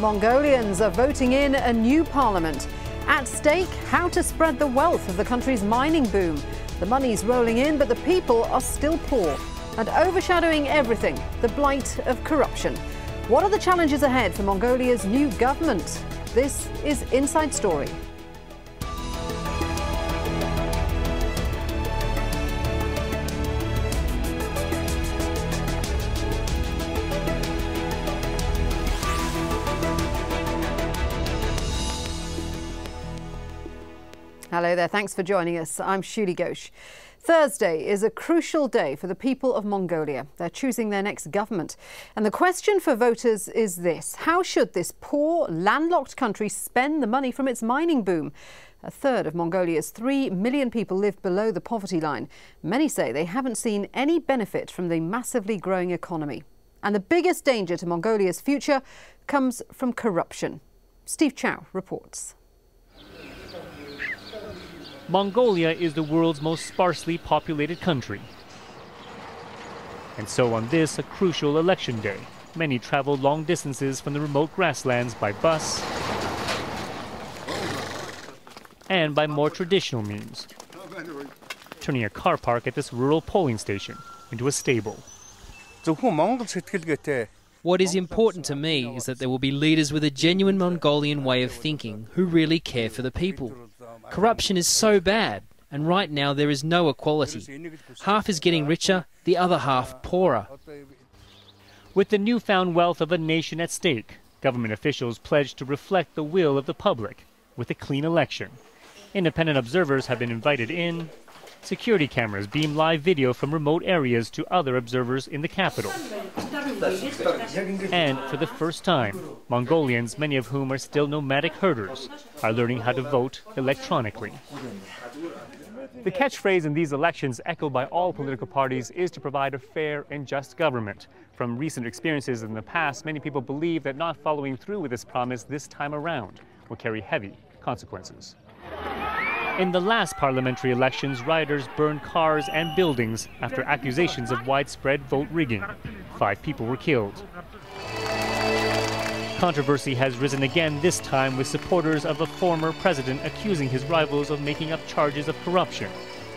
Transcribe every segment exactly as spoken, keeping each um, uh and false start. Mongolians are voting in a new parliament. At stake, how to spread the wealth of the country's mining boom. The money's rolling in, but the people are still poor. And overshadowing everything, the blight of corruption. What are the challenges ahead for Mongolia's new government? This is Inside Story. Hello there, thanks for joining us. I'm Shiulie Ghosh. Thursday is a crucial day for the people of Mongolia. They're choosing their next government. And the question for voters is this: how should this poor, landlocked country spend the money from its mining boom? A third of Mongolia's three million people live below the poverty line. Many say they haven't seen any benefit from the massively growing economy. And the biggest danger to Mongolia's future comes from corruption. Steve Chao reports. Mongolia is the world's most sparsely populated country. And so on this, a crucial election day, many travel long distances from the remote grasslands by bus and by more traditional means, turning a car park at this rural polling station into a stable. What is important to me is that there will be leaders with a genuine Mongolian way of thinking who really care for the people. Corruption is so bad, and right now there is no equality. Half is getting richer, the other half poorer. With the newfound wealth of a nation at stake, government officials pledged to reflect the will of the public with a clean election. Independent observers have been invited in. Security cameras beam live video from remote areas to other observers in the capital. And for the first time, Mongolians, many of whom are still nomadic herders, are learning how to vote electronically. The catchphrase in these elections, echoed by all political parties, is to provide a fair and just government. From recent experiences in the past, many people believe that not following through with this promise this time around will carry heavy consequences. In the last parliamentary elections, rioters burned cars and buildings after accusations of widespread vote rigging. Five people were killed. Controversy has risen again, this time with supporters of a former president accusing his rivals of making up charges of corruption.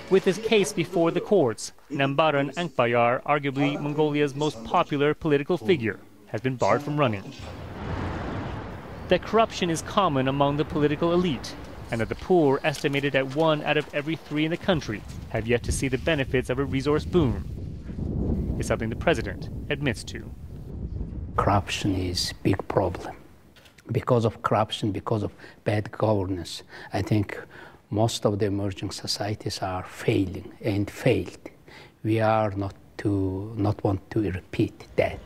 With his case before the courts, Nambaryn Enkhbayar, arguably Mongolia's most popular political figure, has been barred from running. That corruption is common among the political elite, and that the poor, estimated at one out of every three in the country, have yet to see the benefits of a resource boom, is something the president admits to. Corruption is a big problem. Because of corruption, because of bad governance, I think most of the emerging societies are failing and failed. We are not to not want to repeat that.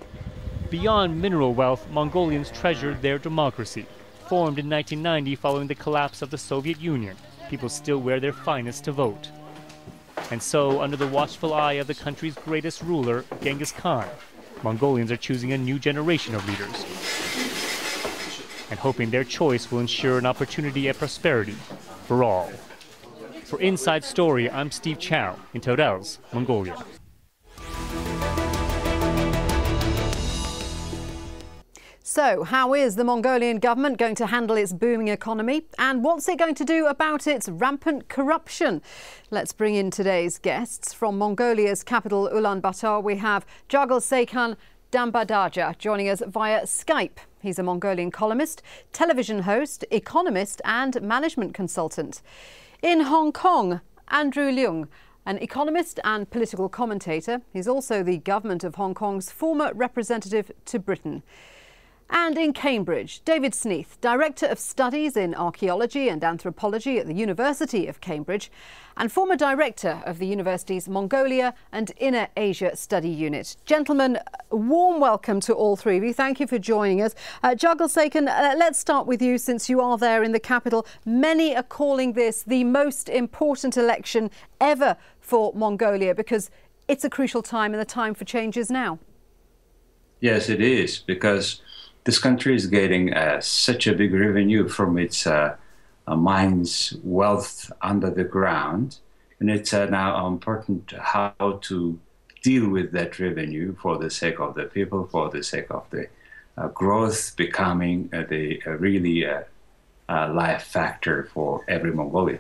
Beyond mineral wealth, Mongolians treasure their democracy. Formed in nineteen ninety following the collapse of the Soviet Union, people still wear their finest to vote. And so, under the watchful eye of the country's greatest ruler, Genghis Khan, Mongolians are choosing a new generation of leaders and hoping their choice will ensure an opportunity at prosperity for all. For Inside Story, I'm Steve Chao in Torez, Mongolia. So, how is the Mongolian government going to handle its booming economy? And what's it going to do about its rampant corruption? Let's bring in today's guests. From Mongolia's capital, Ulaanbaatar, we have Jargalsaikhan Dambadarjaa joining us via Skype. He's a Mongolian columnist, television host, economist and management consultant. In Hong Kong, Andrew Leung, an economist and political commentator. He's also the government of Hong Kong's former representative to Britain. And in Cambridge, David Sneath, Director of Studies in Archaeology and Anthropology at the University of Cambridge and former Director of the university's Mongolia and Inner Asia Study Unit. Gentlemen, a warm welcome to all three of you. Thank you for joining us. Uh, Jargalsaikhan, uh, let's start with you since you are there in the capital. Many are calling this the most important election ever for Mongolia because it's a crucial time and the time for change is now. Yes, it is, because this country is getting uh, such a big revenue from its uh, uh, mines wealth under the ground, and it's uh, now important how to deal with that revenue for the sake of the people, for the sake of the uh, growth becoming uh, the uh, really uh, uh, life factor for every Mongolian.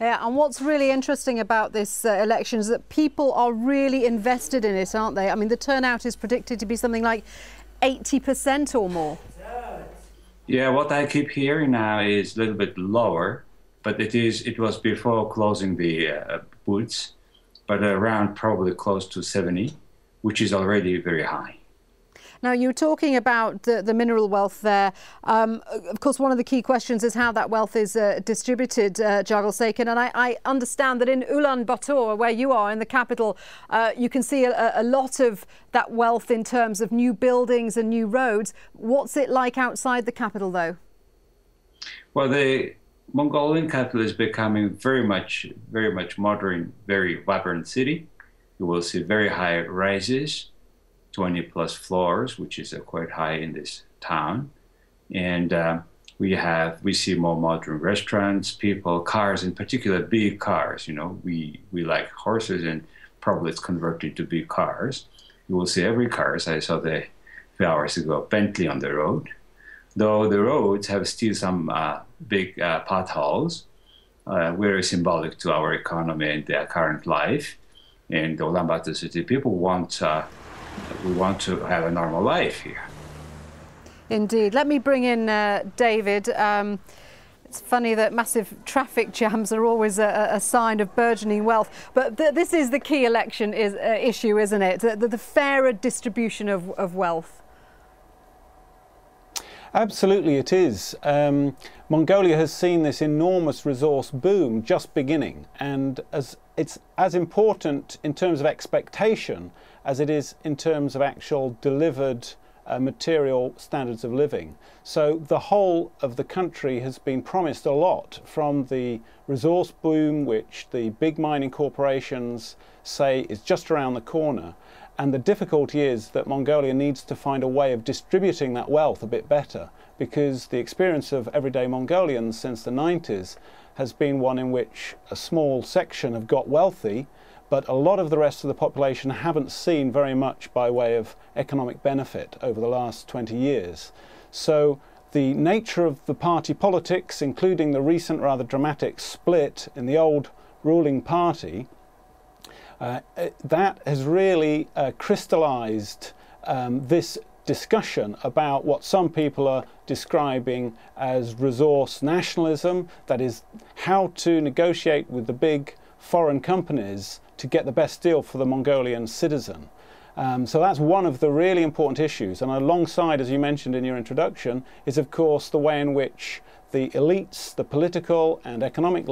Yeah, and what's really interesting about this uh, election is that people are really invested in it, aren't they? I mean, the turnout is predicted to be something like eighty percent or more. Yeah, what I keep hearing now is a little bit lower, but it is it was before closing the uh, booths, but around probably close to seventy, which is already very high. Now, you're talking about the, the mineral wealth there. Um, of course, one of the key questions is how that wealth is uh, distributed, uh, Jargalsaikhan. And I, I understand that in Ulaanbaatar, where you are in the capital, uh, you can see a, a lot of that wealth in terms of new buildings and new roads. What's it like outside the capital, though? Well, the Mongolian capital is becoming very much, very much modern, very vibrant city. You will see very high rises, twenty plus floors, which is uh, quite high in this town. And uh, we have, we see more modern restaurants, people, cars, in particular big cars. You know, we, we like horses and probably it's converted to big cars. You will see every car, as I saw the few hours ago, Bentley on the road. Though the roads have still some uh, big uh, potholes, uh, very symbolic to our economy and their current life. And the Ulaanbaatar city people want uh, We want to have a normal life here. Indeed. Let me bring in uh, David. Um, it's funny that massive traffic jams are always a, a sign of burgeoning wealth. But th this is the key election is, uh, issue, isn't it? The, the, the fairer distribution of, of wealth. Absolutely it is. Um, Mongolia has seen this enormous resource boom just beginning, and as it's as important in terms of expectation as it is in terms of actual delivered uh, material standards of living. So the whole of the country has been promised a lot from the resource boom, which the big mining corporations say is just around the corner. And the difficulty is that Mongolia needs to find a way of distributing that wealth a bit better, because the experience of everyday Mongolians since the nineties has been one in which a small section have got wealthy, but a lot of the rest of the population haven't seen very much by way of economic benefit over the last twenty years. So the nature of the party politics, including the recent rather dramatic split in the old ruling party, Uh, that has really uh, crystallized um, this discussion about what some people are describing as resource nationalism, that is, how to negotiate with the big foreign companies to get the best deal for the Mongolian citizen. Um, so that's one of the really important issues, and alongside, as you mentioned in your introduction, is of course the way in which the elites, the political and economic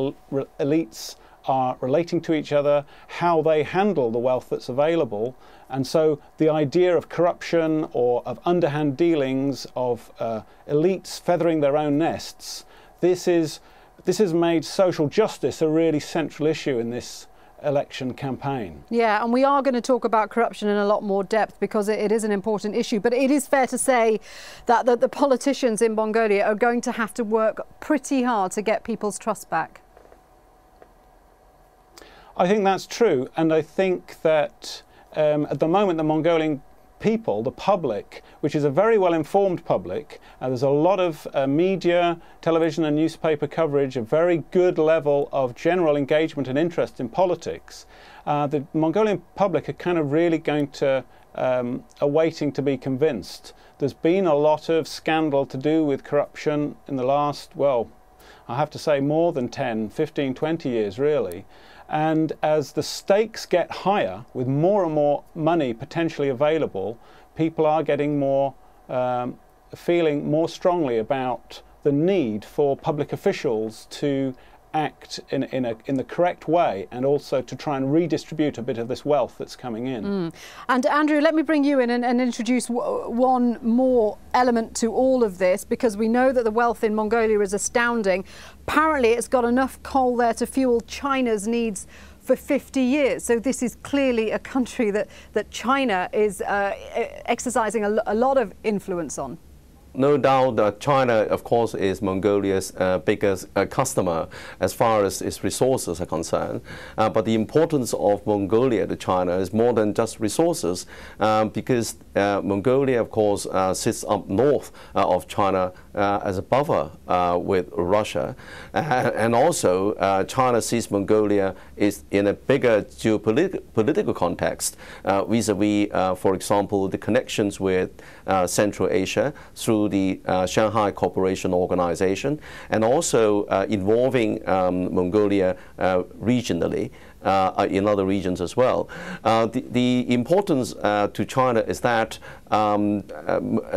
elites, are relating to each other, how they handle the wealth that's available. And so the idea of corruption or of underhand dealings, of uh, elites feathering their own nests, this is this has made social justice a really central issue in this election campaign. Yeah, and we are going to talk about corruption in a lot more depth because it, it is an important issue, but it is fair to say that, that the politicians in Mongolia are going to have to work pretty hard to get people's trust back. I think that's true, and I think that um, at the moment the Mongolian people, the public, which is a very well-informed public, uh, there's a lot of uh, media, television and newspaper coverage, a very good level of general engagement and interest in politics. Uh, the Mongolian public are kind of really going to, um, are waiting to be convinced. There's been a lot of scandal to do with corruption in the last, well, I have to say more than ten, fifteen, twenty years really. And as the stakes get higher, with more and more money potentially available, people are getting more, um, feeling more strongly about the need for public officials to act in, in, a, in the correct way, and also to try and redistribute a bit of this wealth that's coming in. Mm. And Andrew, let me bring you in and, and introduce w one more element to all of this, because we know that the wealth in Mongolia is astounding. Apparently it's got enough coal there to fuel China's needs for fifty years. So this is clearly a country that, that China is uh, exercising a, a lot of influence on. no doubt that China, of course, is Mongolia's uh, biggest uh, customer as far as its resources are concerned. Uh, but the importance of Mongolia to China is more than just resources, um, because uh, Mongolia, of course, uh, sits up north uh, of China uh, as a buffer uh, with Russia. Uh, and also, uh, China sees Mongolia is in a bigger geopolitical context uh, vis-a-vis, uh, for example, the connections with uh, Central Asia through the uh, Shanghai Cooperation Organization, and also uh, involving um, Mongolia uh, regionally uh, in other regions as well. Uh, the, the importance uh, to China is that um,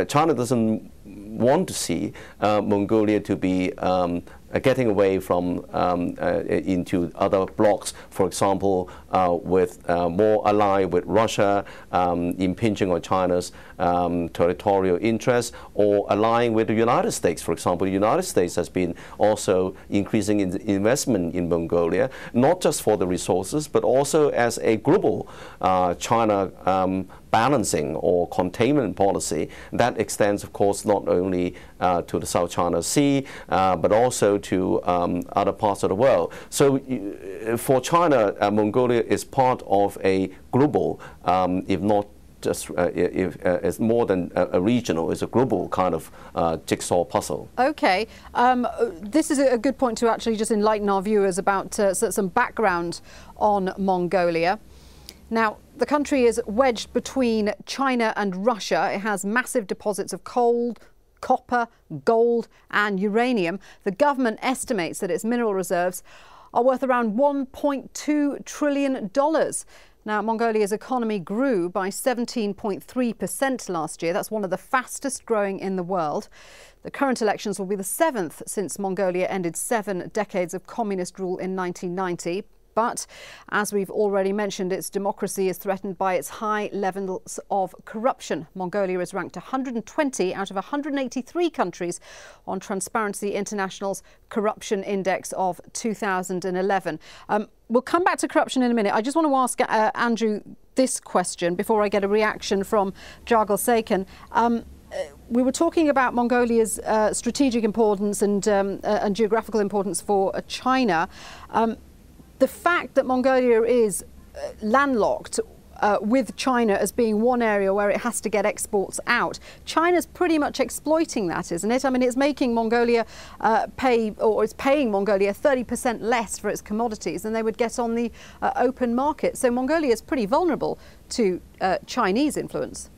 China doesn't want to see uh, Mongolia to be um, getting away from um, uh, into other blocs, for example, uh, with uh, more allied with Russia, um, impinging on China's um, territorial interests, or allying with the United States. For example, the United States has been also increasing in investment in Mongolia, not just for the resources, but also as a global uh, China um, balancing or containment policy that extends, of course, not only uh, to the South China Sea, uh, but also to um, other parts of the world. So uh, for China, uh, Mongolia is part of a global, um, if not just uh, if, uh, it's more than a, a regional, it's a global kind of uh, jigsaw puzzle. Okay, um, this is a good point to actually just enlighten our viewers about uh, some background on Mongolia. Now, the country is wedged between China and Russia. It has massive deposits of coal, copper, gold and uranium. The government estimates that its mineral reserves are worth around one point two trillion dollars. Now, Mongolia's economy grew by seventeen point three percent last year. That's one of the fastest growing in the world. The current elections will be the seventh since Mongolia ended seven decades of communist rule in nineteen ninety. But as we've already mentioned, its democracy is threatened by its high levels of corruption. Mongolia is ranked one hundred twenty out of one hundred eighty-three countries on Transparency International's Corruption Index of two thousand eleven. Um, we'll come back to corruption in a minute. I just want to ask uh, Andrew this question before I get a reaction from Jargalsaikhan. Um, we were talking about Mongolia's uh, strategic importance and, um, uh, and geographical importance for uh, China. Um, The fact that Mongolia is uh, landlocked uh, with China as being one area where it has to get exports out, China's pretty much exploiting that, isn't it? I mean, it's making Mongolia uh, pay, or it's paying Mongolia thirty percent less for its commodities than they would get on the uh, open market. So Mongolia is pretty vulnerable to uh, Chinese influence.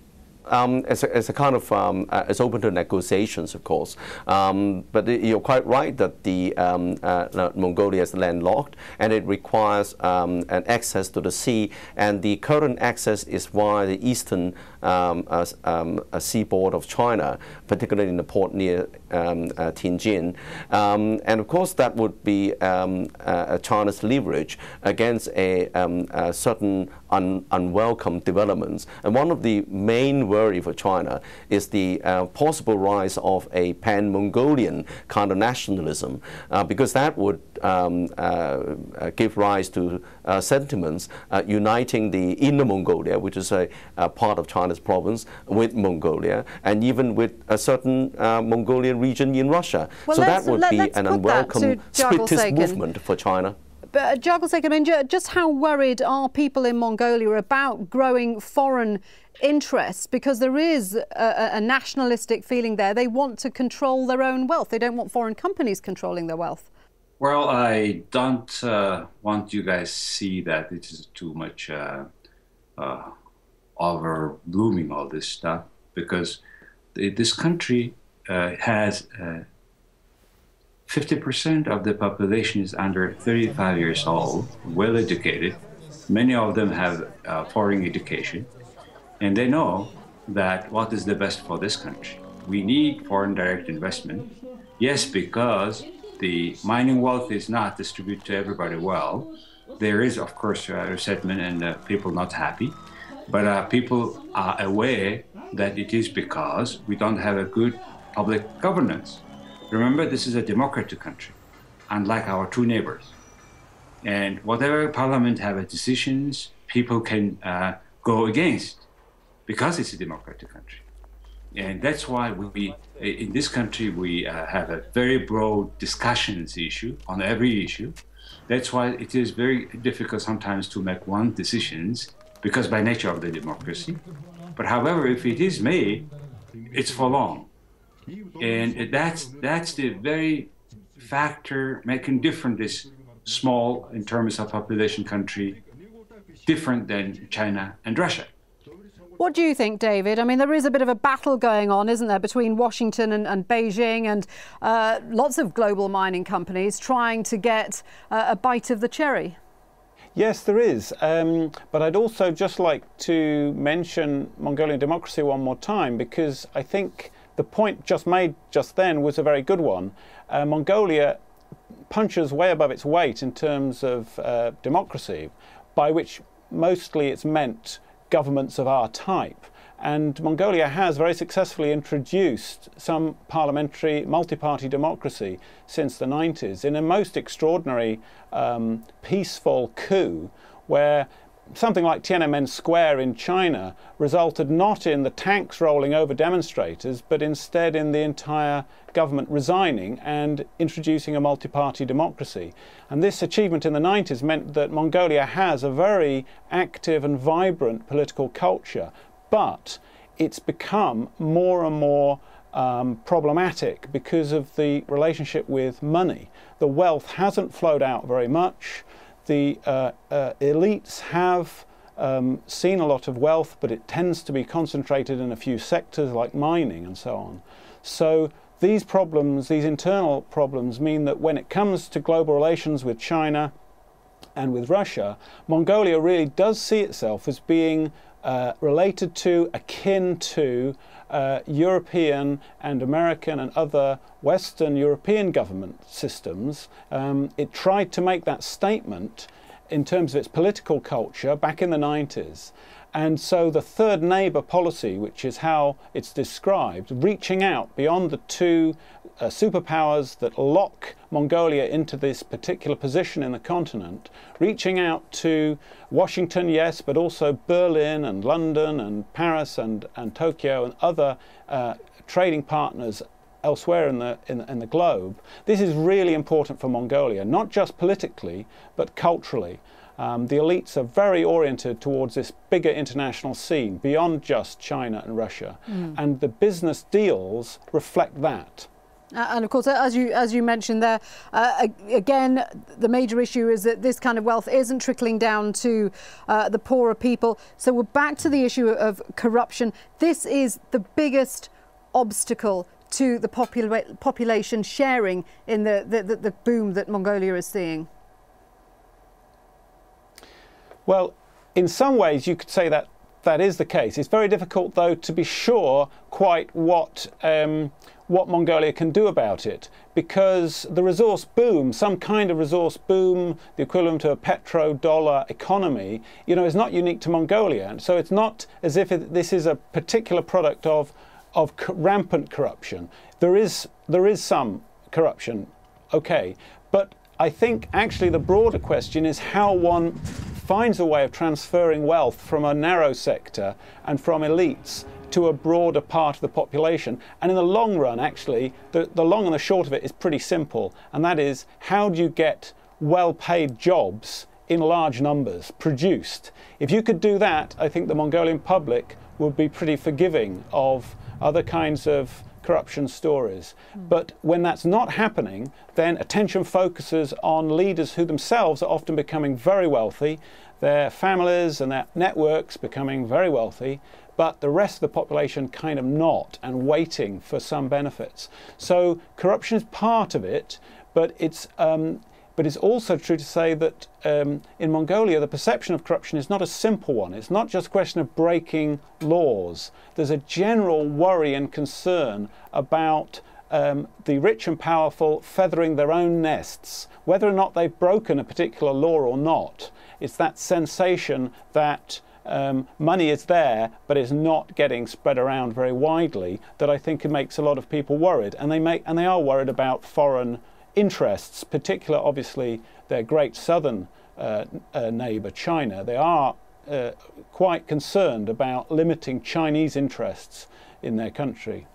Um, as, a, as a kind of, um, uh, it's open to negotiations, of course. Um, but you're quite right that the um, uh, Mongolia is landlocked, and it requires um, an access to the sea. And the current access is via the eastern um, uh, um, uh, seaboard of China, particularly in the port near um, uh, Tianjin. Um, and of course, that would be um, uh, China's leverage against a, um, a certain un unwelcome developments. And one of the main worry for China is the uh, possible rise of a pan-Mongolian kind of nationalism, uh, because that would um, uh, give rise to uh, sentiments uh, uniting the Inner Mongolia, which is a, a part of China's province, with Mongolia, and even with a certain uh, Mongolian region in Russia. Well, so that would let, be an unwelcome spiritist movement for China. But Jargalsaikhan, I mean, just how worried are people in Mongolia about growing foreign interests? Because there is a, a nationalistic feeling there. They want to control their own wealth. They don't want foreign companies controlling their wealth. Well, I don't uh, want you guys to see that it is too much uh, uh, over-blooming, all this stuff, because this country uh, has... Uh, fifty percent of the population is under thirty-five years old, well-educated. Many of them have uh, foreign education, and they know that what is the best for this country. We need foreign direct investment, yes, because the mining wealth is not distributed to everybody well. There is, of course, uh, resentment and uh, people not happy, but uh, people are aware that it is because we don't have a good public governance. Remember, this is a democratic country, unlike our two neighbors. And whatever parliament have decisions, people can uh, go against, because it's a democratic country. And that's why we, in this country, we uh, have a very broad discussions issue on every issue. That's why it is very difficult sometimes to make one decisions, because by nature of the democracy. But however, if it is made, it's for long. And that's, that's the very factor making different this small, in terms of population country, different than China and Russia. What do you think, David? I mean, there is a bit of a battle going on, isn't there, between Washington and, and Beijing and uh, lots of global mining companies trying to get uh, a bite of the cherry. Yes, there is. Um, but I'd also just like to mention Mongolian democracy one more time, because I think the point just made just then was a very good one. Uh, Mongolia punches way above its weight in terms of uh, democracy, by which mostly it's meant governments of our type. And Mongolia has very successfully introduced some parliamentary multi-party democracy since the nineties in a most extraordinary um, peaceful coup, where something like Tiananmen Square in China resulted not in the tanks rolling over demonstrators, but instead in the entire government resigning and introducing a multi-party democracy. And this achievement in the nineties meant that Mongolia has a very active and vibrant political culture, but it's become more and more Um, problematic because of the relationship with money. The wealth hasn't flowed out very much. The uh, uh, elites have um, seen a lot of wealth, but it tends to be concentrated in a few sectors like mining and so on. So these problems, these internal problems, mean that when it comes to global relations with China and with Russia, Mongolia really does see itself as being Uh, related to, akin to, uh, European and American and other Western European government systems. Um, it tried to make that statement in terms of its political culture back in the nineties. And so the third neighbour policy, which is how it's described, reaching out beyond the two uh, superpowers that lock Mongolia into this particular position in the continent, reaching out to Washington, yes, but also Berlin and London and Paris and, and Tokyo and other uh, trading partners elsewhere in the, in, in the globe. This is really important for Mongolia, not just politically, but culturally. Um, the elites are very oriented towards this bigger international scene beyond just China and Russia. Mm. And the business deals reflect that. Uh, and of course, as you as you mentioned there, uh, again, the major issue is that this kind of wealth isn't trickling down to uh, the poorer people. So we're back to the issue of corruption. This is the biggest obstacle to the popula population sharing in the, the, the, the boom that Mongolia is seeing. Well, in some ways you could say that that is the case. It's very difficult, though, to be sure quite what, um, what Mongolia can do about it, because the resource boom, some kind of resource boom, the equivalent to a petrodollar economy, you know, is not unique to Mongolia. And so it's not as if it, this is a particular product of, of co- rampant corruption. There is, there is some corruption, okay. But I think actually the broader question is how one finds a way of transferring wealth from a narrow sector and from elites to a broader part of the population. And in the long run, actually, the, the long and the short of it is pretty simple. And that is, how do you get well-paid jobs in large numbers produced? If you could do that, I think the Mongolian public would be pretty forgiving of other kinds of corruption stories. But when that's not happening, then attention focuses on leaders who themselves are often becoming very wealthy, their families and their networks becoming very wealthy, but the rest of the population kind of not, and waiting for some benefits. So corruption is part of it, but it's um, but it's also true to say that um, in Mongolia, the perception of corruption is not a simple one. It's not just a question of breaking laws. There's a general worry and concern about um, the rich and powerful feathering their own nests, whether or not they've broken a particular law or not. It's that sensation that um, money is there, but it's not getting spread around very widely, that I think it makes a lot of people worried. And they, make, and they are worried about foreign interests, particular, obviously, their great southern uh, uh, neighbour, China. They are uh, quite concerned about limiting Chinese interests in their country.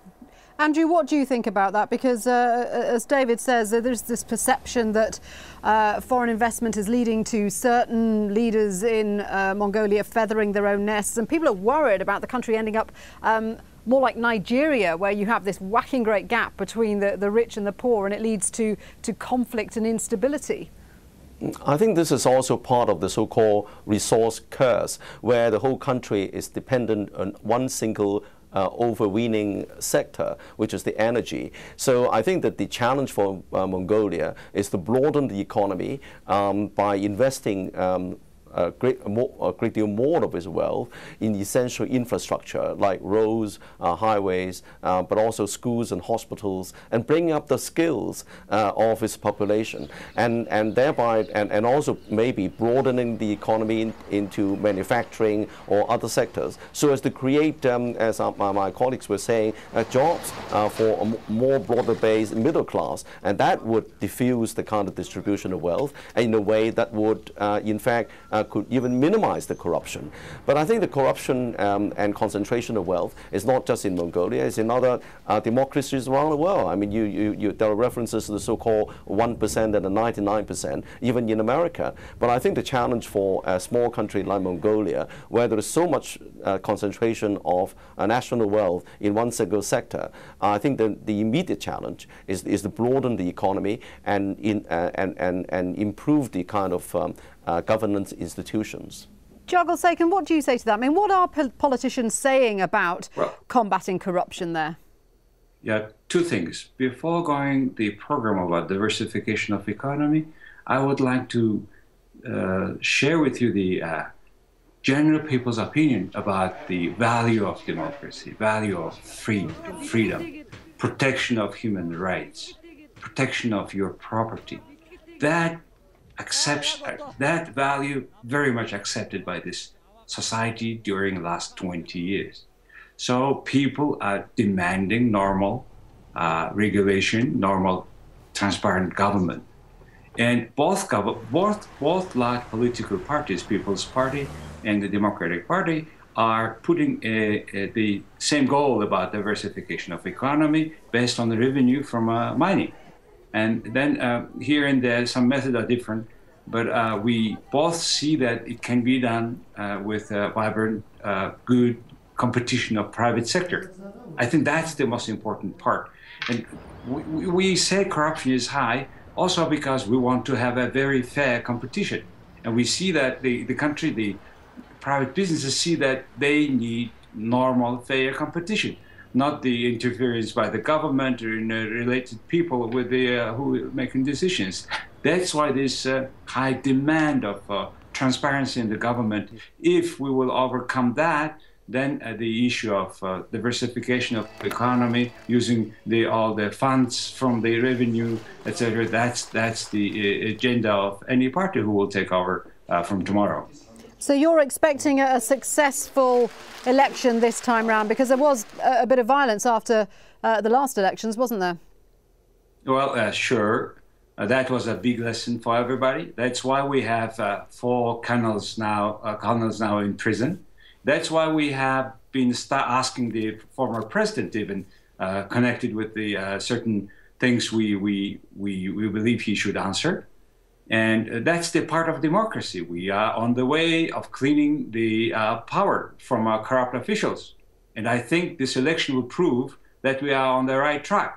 Andrew, what do you think about that? Because, uh, as David says, there's this perception that uh, foreign investment is leading to certain leaders in uh, Mongolia feathering their own nests, and people are worried about the country ending up um, more like Nigeria, where you have this whacking great gap between the, the rich and the poor, and it leads to, to conflict and instability. I think this is also part of the so-called resource curse, where the whole country is dependent on one single Uh, overweening sector, which is the energy. So I think that the challenge for uh, Mongolia is to broaden the economy um, by investing um, a, great, a, more, a great deal more of its wealth in essential infrastructure like roads, uh, highways, uh, but also schools and hospitals, and bringing up the skills uh, of its population, and, and thereby and, and also maybe broadening the economy in, into manufacturing or other sectors, so as to create, um, as uh, my colleagues were saying, uh, jobs uh, for a more broader based middle class, and that would diffuse the kind of distribution of wealth in a way that would uh, in fact uh, could even minimize the corruption. But I think the corruption um, and concentration of wealth is not just in Mongolia, it's in other uh, democracies around the world. I mean, you, you, you, there are references to the so-called one percent and the ninety-nine percent, even in America. But I think the challenge for a small country like Mongolia, where there is so much uh, concentration of uh, national wealth in one single sector, uh, I think the, the immediate challenge is, is to broaden the economy and, in, uh, and, and, and improve the kind of um, Uh, governance institutions. Jargalsaikhan, what do you say to that? I mean, what are po politicians saying about well, combating corruption there? Yeah, two things. Before going the program about diversification of economy, I would like to uh, share with you the uh, general people's opinion about the value of democracy, value of free, freedom, protection of human rights, protection of your property. That accepts that value very much accepted by this society during the last twenty years. So people are demanding normal uh, regulation, normal transparent government. And both, both, both large political parties, People's Party and the Democratic Party, are putting a, a, the same goal about diversification of economy based on the revenue from uh, mining. And then uh, here and there, some methods are different, but uh, we both see that it can be done uh, with a vibrant, uh, good competition of private sector. I think that's the most important part. And we, we say corruption is high also because we want to have a very fair competition. And we see that the, the country, the private businesses see that they need normal, fair competition. Not the interference by the government or in, uh, related people with the, uh, who are making decisions. That's why this uh, high demand of uh, transparency in the government. If we will overcome that, then uh, the issue of uh, diversification of the economy, using the, all the funds from the revenue, et cetera, that's, that's the uh, agenda of any party who will take over uh, from tomorrow. So you're expecting a successful election this time round, because there was a bit of violence after uh, the last elections, wasn't there? Well, uh, sure. Uh, that was a big lesson for everybody. That's why we have uh, four colonels now, uh, colonels now in prison. That's why we have been start asking the former president, even uh, connected with the uh, certain things we, we, we, we believe he should answer. And that's the part of democracy. We are on the way of cleaning the uh, power from our corrupt officials. And I think this election will prove that we are on the right track.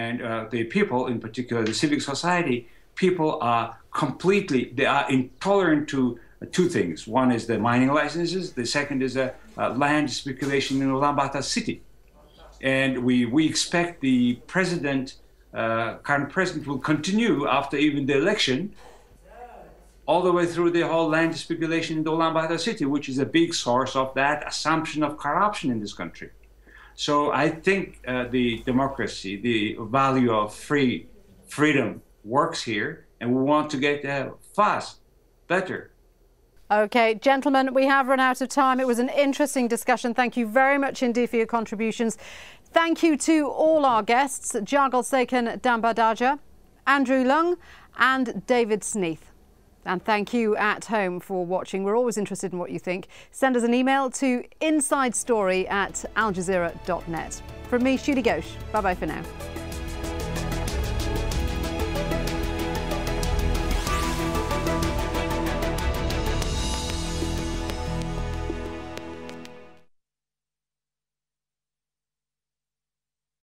And uh, the people, in particular the civic society, people are completely, they are intolerant to two things. One is the mining licenses. The second is a, a land speculation in Ulaanbaatar city. And we, we expect the president Uh, current president will continue after even the election all the way through the whole land speculation in the Ulaanbaatar city, which is a big source of that assumption of corruption in this country. So I think uh, the democracy, the value of free freedom works here, and we want to get uh, fast, better. OK, gentlemen, we have run out of time. It was an interesting discussion. Thank you very much indeed for your contributions. Thank you to all our guests, Jargalsaikhan Dambadarjaa, Andrew Leung and David Sneath. And thank you at home for watching. We're always interested in what you think. Send us an email to insidestory at al jazeera dot net. From me, Shiulie Ghosh. Bye-bye for now.